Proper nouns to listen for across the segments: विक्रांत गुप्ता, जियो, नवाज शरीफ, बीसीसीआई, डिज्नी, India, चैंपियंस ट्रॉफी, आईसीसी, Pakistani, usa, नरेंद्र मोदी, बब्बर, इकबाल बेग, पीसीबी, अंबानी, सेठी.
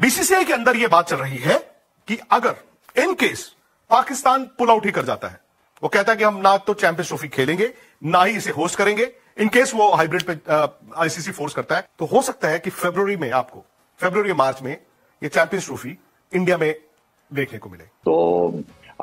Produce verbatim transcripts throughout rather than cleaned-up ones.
बीसीसीआई के अंदर यह बात चल रही है कि अगर in case Pakistan pull out ही कर जाता है, वो कहता है कि हम ना तो चैंपियंस ट्रॉफी खेलेंगे ना ही इसे होस्ट करेंगे, इन केस वो हाइब्रिड पे आईसीसी फोर्स करता है, तो हो सकता है कि फरवरी में आपको फरवरी मार्च में ये चैंपियंस ट्रॉफी इंडिया में देखने को मिले। तो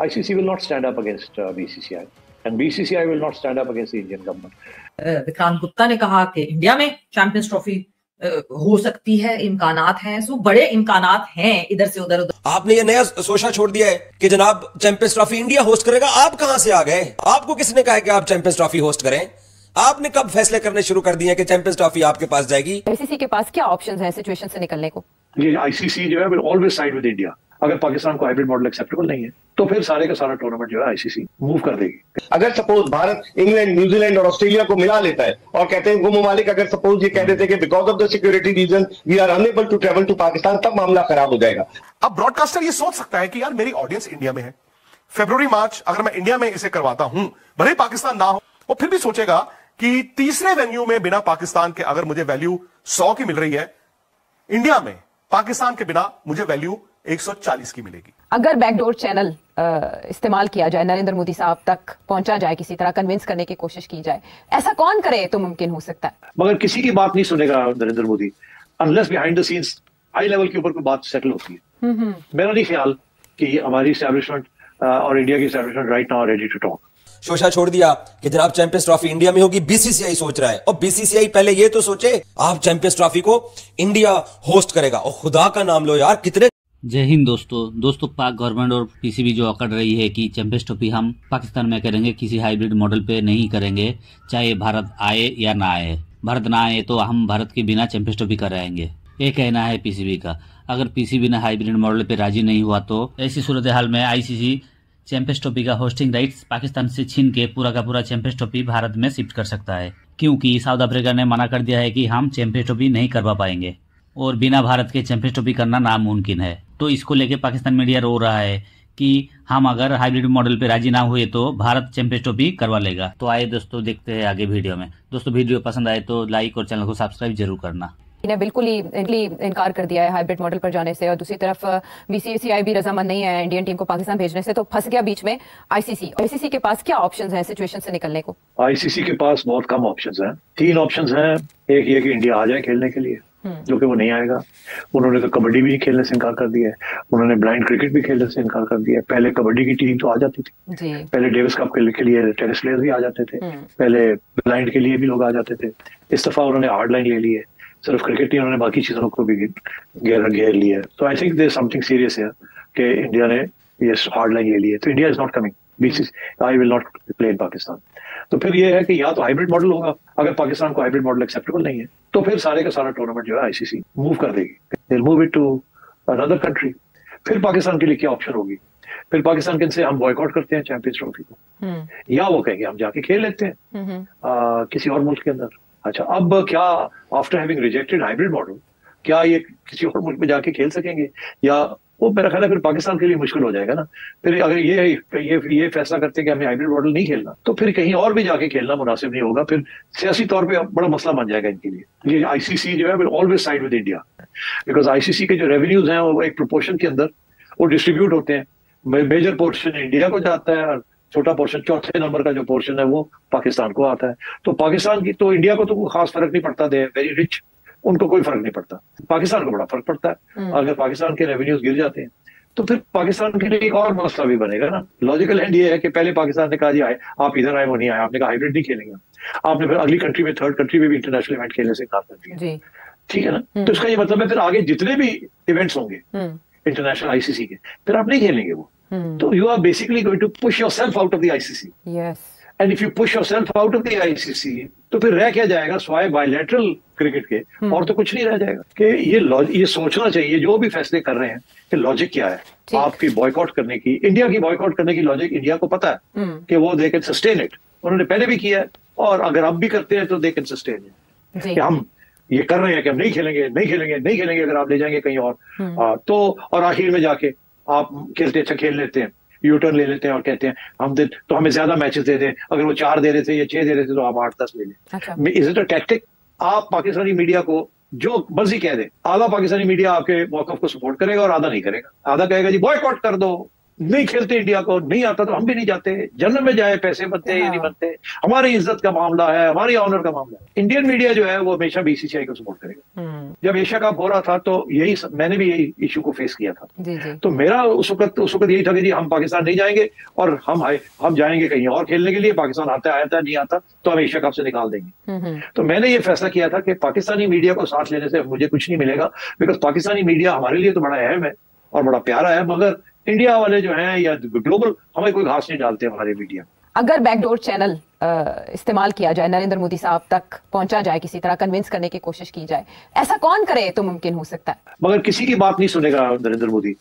आईसीसी will not stand up against बीसीसीआई and बीसीसीआई will not stand up against Indian government. विक्रांत गुप्ता ने कहा कि इंडिया में चैंपियंस ट्रॉफी हो सकती है, इम्कानात हैं, सो बड़े इम्कानात हैं इधर से उधर उधर। आपने ये नया सोचा छोड़ दिया है कि जनाब चैंपियंस ट्रॉफी इंडिया होस्ट करेगा। आप कहां से आ गए? आपको किसने कहा है कि आप चैंपियंस ट्रॉफी होस्ट करें? आपने कब फैसले करने शुरू कर दिए कि चैंपियंस ट्रॉफी आपके पास जाएगी? आईसीसी के पास क्या ऑप्शंस हैं सिचुएशन से निकलने को? ये आईसीसी जो है will always side with India. अगर पाकिस्तान को हाइब्रिड मॉडल एक्सेप्टेबल नहीं है तो फिर सारे का सारा टूर्नामेंट जो है आईसीसी मूव कर देगी। अगर सपोज भारत इंग्लैंड न्यूजीलैंड और ऑस्ट्रेलिया को मिला लेता है और कहते हैं वो मुमालिक अगर सपोज ये कह देते हैं कि because of the security reason we are unable to travel to Pakistan, तब मामला खराब हो जाएगा। अब ब्रॉडकास्टर ये सोच सकता है कि यार मेरी ऑडियंस इंडिया में है, फरवरी मार्च अगर मैं इंडिया में इसे करवाता हूं भले पाकिस्तान ना हो, वो फिर भी सोचेगा कि तीसरे वेन्यू में बिना पाकिस्तान के अगर मुझे वैल्यू सौ की मिल रही है, इंडिया में पाकिस्तान के बिना मुझे वैल्यू एक सौ चालीस की मिलेगी। अगर बैकडोर चैनल इस्तेमाल किया जाए, नरेंद्र मोदी साहब तक पहुंचा जाए, किसी तरह कन्विंस करने की कोशिश की जाए, ऐसा कौन करे तो मुमकिन हो सकता है। मगर किसी की बात नहीं सुनेगा नरेंद्र मोदी unless behind the scenes high level के ऊपर कोई बात सेटल होती है। मेरा नहीं ख्याल कि हमारी एस्टैब्लिशमेंट और इंडिया की establishment right now ready to talk. शोशा छोड़ दिया कि जनाब चैंपियंस ट्रॉफी इंडिया में होगी, बीसीसीआई सोच रहा है। और बीसीसीआई पहले ये तो सोचे आप चैंपियंस ट्रॉफी को इंडिया होस्ट करेगा। और खुदा का नाम लो यार कितने। जय हिंद दोस्तों। दोस्तों पाक गवर्नमेंट और पीसीबी जो अकड़ रही है कि चैंपियंस ट्रॉफी हम पाकिस्तान में करेंगे, किसी हाइब्रिड मॉडल पे नहीं करेंगे, चाहे भारत आए या ना आए। भारत ना आए तो हम भारत के बिना चैंपियंस ट्रॉफी कराएंगे, ये कहना है पीसीबी का। अगर पीसीबी ने हाइब्रिड मॉडल पे राजी नहीं हुआ तो ऐसी सूरत हाल में आईसीसी चैंपियंस ट्रॉफी का होस्टिंग राइट्स पाकिस्तान से छीन के पूरा का पूरा चैंपियंस ट्रॉफी भारत में शिफ्ट कर सकता है, क्योंकि साउथ अफ्रीका ने मना कर दिया है कि हम चैंपियंस ट्रॉफी नहीं करवा पाएंगे और बिना भारत के चैंपियंस ट्रॉफी करना नामुमकिन है। तो इसको लेके पाकिस्तान मीडिया रो रहा है कि हम अगर हाइब्रिड मॉडल पे राजी ना हुए तो भारत चैंपियंस ट्रॉफी करवा लेगा। तो आए दोस्तों देखते हैं आगे वीडियो में। दोस्तों वीडियो पसंद आए तो लाइक और चैनल को सब्सक्राइब जरूर करना। इन्हें बिल्कुल ही इनकार कर दिया है हाइब्रिड मॉडल पर जाने से, और दूसरी तरफ बीसीसीआई भी रजामंद नहीं है इंडियन टीम को पाकिस्तान भेजने से, तो फंस गया बीच में आईसीसी। आईसीसी के पास क्या ऑप्शंस हैं सिचुएशन से निकलने को? आईसीसी के पास बहुत कम ऑप्शंस हैं। तीन ऑप्शंस हैं, एक ये कि इंडिया आ जाए खेलने के लिए, जो कि वो नहीं आएगा। उन्होंने तो कबड्डी भी खेलने से इनकार कर दिया है, उन्होंने ब्लाइंड क्रिकेट भी खेलने से इनकार कर दिया है। पहले कबड्डी की टीम तो आ जाती थी, पहले डेविस कप खेलने के लिए टेनिस प्लेयर्स भी आ जाते थे, पहले ब्लाइंड के लिए भी लोग आ जाते थे। इस दफा उन्होंने हार्ड लाइन ले ली है, सिर्फ क्रिकेट नहीं, उन्होंने बाकी चीजों को भी घेर घेर लिया है। तो I think there something serious है कि इंडिया ने ये हार्ड लाइन ले ली है, तो India is not coming, बीसीसीआई will not play in Pakistan. तो फिर ये है कि या तो हाइब्रिड मॉडल होगा, अगर पाकिस्तान को हाइब्रिड मॉडल एक्सेप्टेबल नहीं है तो फिर सारे का सारा टूर्नामेंट जो है आईसीसी मूव कर देगी, they move it to another country. फिर पाकिस्तान के लिए क्या ऑप्शन होगी? फिर पाकिस्तान के से हम बॉयकॉट करते हैं चैंपियंस ट्रॉफी को, या वो कहेंगे हम जाके खेल लेते हैं आ, किसी और मुल्क के अंदर। अच्छा, अब क्या after having rejected hybrid model क्या ये किसी और मुल्क में जाके खेल सकेंगे? या वो मेरा ख्याल है फिर पाकिस्तान के लिए मुश्किल हो जाएगा ना। फिर अगर ये ये ये फैसला करते हैं कि हमें हाइब्रिड मॉडल नहीं खेलना, तो फिर कहीं और भी जाके खेलना मुनासिब नहीं होगा। फिर सियासी तौर पे बड़ा मसला बन जाएगा इनके लिए। ये आईसीसी जो है will always side with India, because आईसीसी के जो रेवेन्यूज हैं वो एक प्रोपोर्शन के अंदर वो डिस्ट्रीब्यूट होते हैं। मेजर पोर्शन इंडिया को जाता है और छोटा पोर्शन, चौथे नंबर का जो पोर्शन है वो पाकिस्तान को आता है। तो पाकिस्तान की तो इंडिया को तो कोई खास फर्क नहीं पड़ता, दे वेरी रिच, उनको कोई फर्क नहीं पड़ता। पाकिस्तान को बड़ा फर्क पड़ता है। अगर पाकिस्तान के रेवेन्यूज गिर जाते हैं तो फिर पाकिस्तान के लिए एक और मसला भी बनेगा ना। लॉजिकल एंड ये है कि पहले पाकिस्तान ने कहा जी आए आप इधर आए वो नहीं आए, आपने कहा हाइब्रिड नहीं खेलेंगे, आपने फिर अगली कंट्री में थर्ड कंट्री में भी इंटरनेशनल इवेंट खेलने से इनकार कर दिया, ठीक है ना। तो इसका ये मतलब है फिर आगे जितने भी इवेंट्स होंगे इंटरनेशनल आईसीसी के फिर आप नहीं खेलेंगे वो। तो you are basically going to push yourself out of the आईसीसी। And if you push yourself out of the आईसीसी तो फिर रह क्या जाएगा स्वाय बायलैटरल क्रिकेट के, और तो कुछ नहीं रह जाएगा। कि ये ये सोचना चाहिए जो भी फैसले कर रहे हैं कि लॉजिक क्या है आपकी बॉयकॉट करने की। इंडिया की बॉयकॉट करने की लॉजिक इंडिया को पता है कि वो दे कैन सस्टेन इट, उन्होंने पहले भी किया है और अगर अब भी करते हैं तो दे कैन सस्टेन इट। कि हम ये कर रहे हैं कि हम नहीं खेलेंगे नहीं खेलेंगे नहीं खेलेंगे, अगर आप ले जाएंगे कहीं और तो, और आखिर में जाके आप खेलते अच्छा खेल लेते हैं, यू टर्न ले लेते हैं और कहते हैं हम दे तो हमें ज्यादा मैचेस दे दें, अगर वो चार दे रहे थे या छह दे रहे थे तो आप आठ दस ले लें। Is it a tactic? आप पाकिस्तानी मीडिया को जो मर्जी कह दे, आधा पाकिस्तानी मीडिया आपके मौकफ को सपोर्ट करेगा और आधा नहीं करेगा। आधा कहेगा जी बॉयकॉट कर दो, नहीं खेलते इंडिया को, नहीं आता तो हम भी नहीं जाते, जन्म में जाए पैसे बनते या नहीं बनते, हमारी इज्जत का मामला है, हमारी ऑनर का मामला है। इंडियन मीडिया जो है वो हमेशा बीसीसीआई को सपोर्ट करेगा। जब एशिया कप हो रहा था तो यही मैंने भी यही इशू को फेस किया था। जी जी। तो मेरा उस वक्त उस वक्त यही था कि जी हम पाकिस्तान नहीं जाएंगे और हम हम जाएंगे कहीं और खेलने के लिए, पाकिस्तान आता आता नहीं आता तो हम एशिया कप से निकाल देंगे। तो मैंने ये फैसला किया था कि पाकिस्तानी मीडिया को साथ लेने से मुझे कुछ नहीं मिलेगा, बिकॉज पाकिस्तानी मीडिया हमारे लिए तो बड़ा अहम है और बड़ा प्यारा है, मगर इंडिया वाले जो हैं या ग्लोबल हमें कोई घास नहीं डालते हमारे मीडिया। अगर बैकडोर चैनल इस्तेमाल किया जाए, नरेंद्र मोदी साहब तक पहुंचा जाए, किसी तरह कन्विंस करने की कोशिश की जाए, ऐसा कौन करे तो मुमकिन हो सकता है। मगर किसी की बात नहीं सुनेगा नरेंद्र मोदी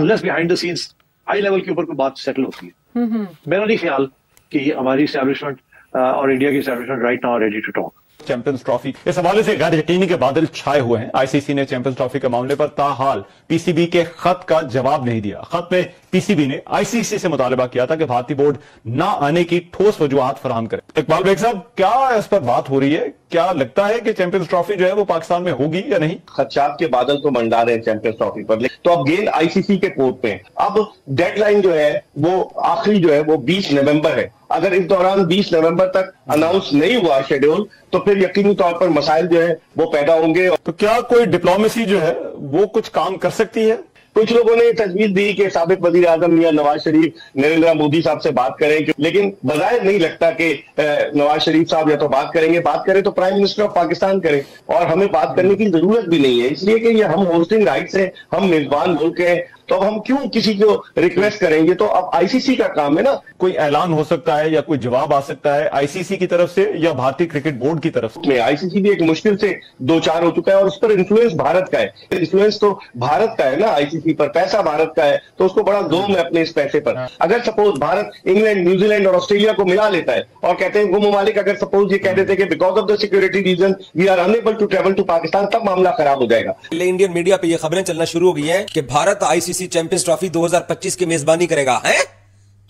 unless behind the scenes high level के ऊपर कोई बात सेटल होती है। मेरा नहीं ख्याल कि हमारी एस्टैब्लिशमेंट और इंडिया की establishment right now ready to talk. चैंपियंस ट्रॉफी इस हवाले से गैर यकीनी के बादल छाए हुए हैं। आईसीसी ने चैंपियंस ट्रॉफी के मामले पर ताहाल पीसीबी के खत का जवाब नहीं दिया। खत में पीसीबी ने आईसीसी से मुतालबा किया था कि भारतीय बोर्ड ना आने की ठोस वजूहत फराहम करे। इकबाल बेग साहब, क्या इस पर बात हो रही है? क्या लगता है कि चैंपियंस ट्रॉफी जो है वो पाकिस्तान में होगी या नहीं? खदशात के बादल तो मंडरा रहे हैं चैंपियंस ट्रॉफी पर, तो अब गेंद आईसीसी के कोर्ट पे। अब डेडलाइन जो है वो आखिरी जो है वो बीस नवंबर है। अगर इस दौरान बीस नवंबर तक अनाउंस नहीं हुआ शेड्यूल तो फिर यकीनी तौर पर मसाइल जो है वो पैदा होंगे। तो क्या कोई डिप्लोमेसी जो है वो कुछ काम कर सकती है? कुछ लोगों ने तजवीज दी कि साबिक वजीर आजम मियां नवाज शरीफ नरेंद्र मोदी साहब से बात करें, लेकिन बजाय नहीं लगता कि नवाज शरीफ साहब या तो बात करेंगे, बात करें तो प्राइम मिनिस्टर ऑफ पाकिस्तान करें, और हमें बात करने की जरूरत भी नहीं है, इसलिए कि ये हम होस्टिंग राइट्स हैं, हम मेजबान मुल्क हैं, तो अब हम क्यों किसी को रिक्वेस्ट करेंगे। तो अब आईसीसी का काम है ना, कोई ऐलान हो सकता है या कोई जवाब आ सकता है आईसीसी की तरफ से या भारतीय क्रिकेट बोर्ड की तरफ से। आईसीसी भी एक मुश्किल से दो चार हो चुका है और उस पर इन्फ्लुएंस भारत का है। इन्फ्लुएंस तो भारत का है ना, आईसीसी पर पैसा भारत का है, तो उसको बड़ा जोम है अपने इस पैसे पर। अगर सपोज भारत इंग्लैंड, न्यूजीलैंड और ऑस्ट्रेलिया को मिला लेता है और कहते हैं वो ममालिक अगर सपोज ये कह देते हैं कि because of the security reason we are unable to travel to Pakistan, तब मामला खराब हो जाएगा। इंडियन मीडिया पर यह खबरें चलना शुरू हो गई है कि भारत आईसीसी चैंपियंस ट्रॉफी दो हज़ार पच्चीस की मेजबानी करेगा। हैं?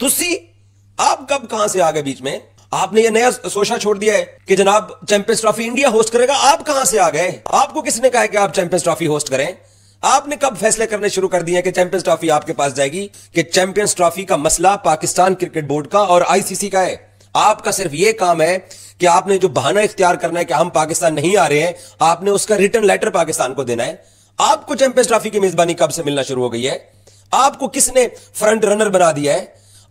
तुसी आप कब कहां से आ गए बीच में? आपने ये नया सोचा छोड़ दिया है कि जनाब चैंपियंस ट्रॉफी इंडिया होस्ट करेगा। आप कहां से आ गए? आपको किसने कहा है कि आप चैंपियंस ट्रॉफी होस्ट करें? आपने कब फैसले करने शुरू कर दिए कि चैंपियंस ट्रॉफी आपके पास जाएगी? कि चैंपियंस ट्रॉफी का मसला पाकिस्तान क्रिकेट बोर्ड का और आईसीसी का है। आपका सिर्फ यह काम है कि आपने जो बहाना इख्तियार करना है कि हम पाकिस्तान नहीं आ रहे हैं, आपने उसका रिटर्न लेटर पाकिस्तान को देना है। आपको चैंपियंस ट्रॉफी की मेजबानी कब से मिलना शुरू हो गई है? आपको किसने फ्रंट रनर बना दिया है?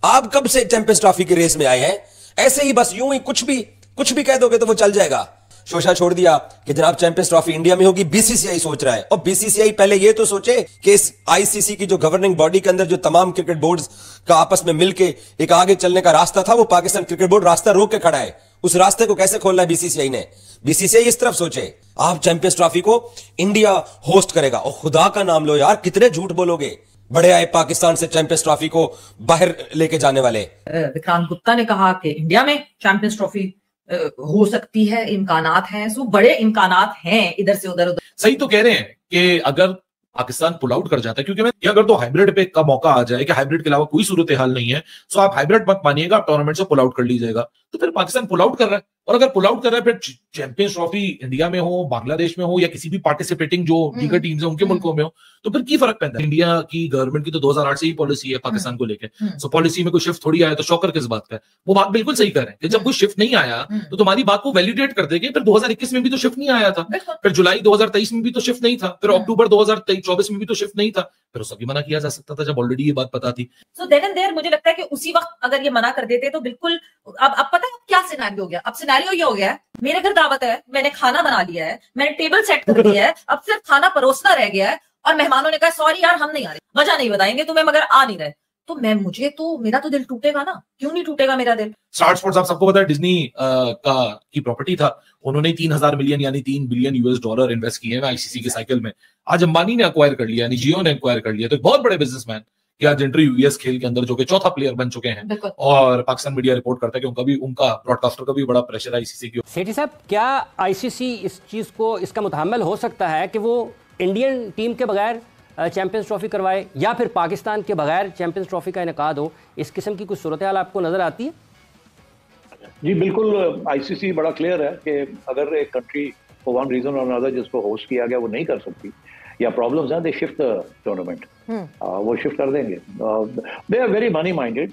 आप कब से चैंपियंस ट्रॉफी की रेस में आए हैं? ऐसे ही बस यूं ही कुछ भी कुछ भी कह दोगे तो वो चल जाएगा। शोशा छोड़ दिया कि जनाब चैंपियंस ट्रॉफी इंडिया में होगी, बीसीसीआई सोच रहा है। और बीसीसीआई पहले ये तो सोचे कि इस आईसीसी की जो गवर्निंग बॉडी के अंदर जो तमाम क्रिकेट बोर्ड्स का आपस में मिलके एक आगे चलने का रास्ता था, वो पाकिस्तान क्रिकेट बोर्ड रास्ता रोक के खड़ा है। उस रास्ते को कैसे खोलना है बीसीसीआई ने? बीसीसीआई इस तरफ सोचे, आप चैंपियंस ट्रॉफी को इंडिया होस्ट करेगा। और खुदा का नाम लो यार, कितने झूठ बोलोगे? बड़े आए पाकिस्तान से चैंपियंस ट्रॉफी को बाहर लेके जाने वाले। विक्रांत गुप्ता ने कहा कि इंडिया में चैंपियंस ट्रॉफी हो सकती है, इम्कानात हैं। सो बड़े इम्कानात हैं इधर से उधर उधर। सही तो कह रहे हैं कि अगर पाकिस्तान पुल आउट कर जाता है, क्योंकि अगर तो हाइब्रिड पे का मौका आ जाए कि हाइब्रिड के अलावा कोई सूरत हाल नहीं है, सो आप हाइब्रिड मत मानिएगा, आप टूर्नामेंट से पुल आउट कर ली जाएगा। तो फिर पाकिस्तान पुल आउट कर रहा है, और अगर पुल आउट कर रहा है फिर चैंपियंस ट्रॉफी इंडिया में हो, बांग्लादेश में हो, या किसी भी पार्टिसिपेटिंग जो दीगर टीम्स है उनके मुल्कों में हो, तो फिर की फर्क पैदा है। इंडिया की गवर्नमेंट की तो दो हजार आठ से ही पॉलिसी है पाकिस्तान को लेकर, सो पॉलिसी में कोई शिफ्ट थोड़ी आया तो शौकर किस बात का है। वो बात बिल्कुल सही कर रहे हैं कि जब कोई शिफ्ट नहीं आया तो तुम्हारी बात को वैलिडेट कर देंगे। फिर दो हजार इक्कीस में भी तो शिफ्ट नहीं आया था, फिर जुलाई दो हजार तेईस में भी तो शिफ्ट नहीं था, फिर अक्टूबर दो हजार चौबीस में भी तो शिफ्ट नहीं था, फिर उस भी मना किया जा सकता था जब ऑलरेडी ये बात पता थी। सो देन एंड देयर मुझे लगता है कि उसी वक्त अगर ये मना कर देते तो बिल्कुल अब अब पता है क्या सिनेरियो हो गया। अब सिनेरियो ये हो गया है, मेरे घर दावत है, मैंने खाना बना लिया है, मैंने टेबल सेट कर दिया है, अब सिर्फ खाना परोसना रह गया है, और मेहमानों ने कहा सॉरी यार हम नहीं आ रहे, वजह नहीं बताएंगे तुम्हें, मगर आ नहीं रहे। तो मैं मुझे तो मेरा तो दिल टूटेगा ना, क्यों नहीं टूटेगा मेरा दिल। स्टार स्पोर्ट्स आप सबको पता है डिज्नी का की प्रॉपर्टी था, उन्होंने तीन हजार मिलियन यानी तीन बिलियन यूएस डॉलर इन्वेस्ट किए हैं आईसीसी के साइकिल में। आज अंबानी ने एक्वायर कर लिया, यानी जियो ने एक्वायर कर लिया। तो बहुत बड़े बिजनेसमैन कि आज एंट्री यूएस खेल के अंदर जो कि चौथा प्लेयर बन चुके हैं, और पाकिस्तान मीडिया रिपोर्ट करता है कि उनका भी उनका ब्रॉडकास्टर का भी बड़ा प्रेशर है आईसीसी की। सेठी साहब, क्या आईसीसी इस चीज को इसका मुताहमल हो सकता है कि वो इंडियन टीम के बगैर चैंपियंस ट्रॉफी करवाए या फिर पाकिस्तान के बगैर चैंपियंस ट्रॉफी का इनकाद हो? इस किस्म की कुछ सूरत हाल आपको नजर आती है? जी बिल्कुल, आईसीसी बड़ा क्लियर है कि अगर एक country for one reason or another जिसको होस्ट किया गया वो नहीं कर सकती या प्रॉब्लम्स हैं, दे शिफ्ट टूर्नामेंट, वो शिफ्ट कर देंगे. They are very money minded.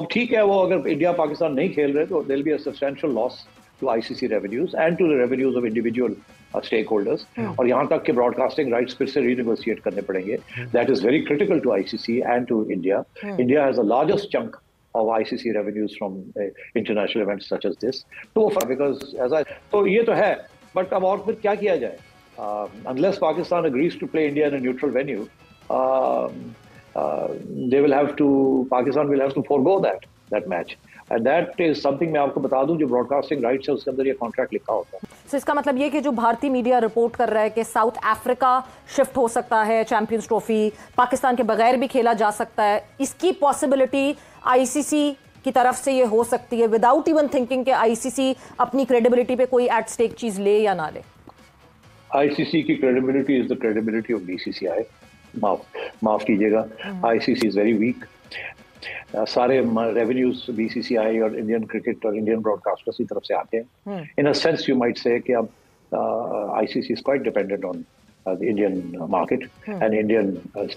अब ठीक है, वो अगर इंडिया पाकिस्तान नहीं खेल रहे तो there will be a substantial loss to आईसीसी revenues and to the revenues of individual stake holders. और यहाँ तक कि ब्रॉडकास्टिंग राइट्स फिर से रीनेगोशिएट करने पड़ेंगे. That is very critical to आईसीसी and to India. India has the largest chunk of I C C revenues from uh, international events such as this. So because as I so ये तो है, but अब और फिर क्या किया जाए? uh, unless Pakistan agrees to play India in a neutral venue, uh, uh, they will have to Pakistan will have to forego that that match. And that is something मैं आपको बता दूं, जो ब्रॉडकास्टिंग राइट्स है उसके अंदर ये contract लिखा होता है. So इसका मतलब ये कि जो भारतीय मीडिया रिपोर्ट कर रहा है कि साउथ अफ्रीका शिफ्ट हो सकता है, चैंपियंस ट्रॉफी पाकिस्तान के बगैर भी खेला जा सकता है, इसकी पॉसिबिलिटी आईसीसी की तरफ से ये हो सकती है विदाउट इवन थिंकिंग कि आईसीसी अपनी क्रेडिबिलिटी पे कोई एट स्टेक चीज ले या ना ले. आईसीसी की credibility is the credibility of बीसीसीआई. माफ माफ कीजिएगा, आईसीसी is very weak. Uh, सारे रेवेन्यूज बीसीसीआई और इंडियन क्रिकेट और इंडियन ब्रॉडकास्टर्स की तरफ से आते हैं. In a sense you might say कि अब आईसीसी is quite dependent on the Indian market and Indian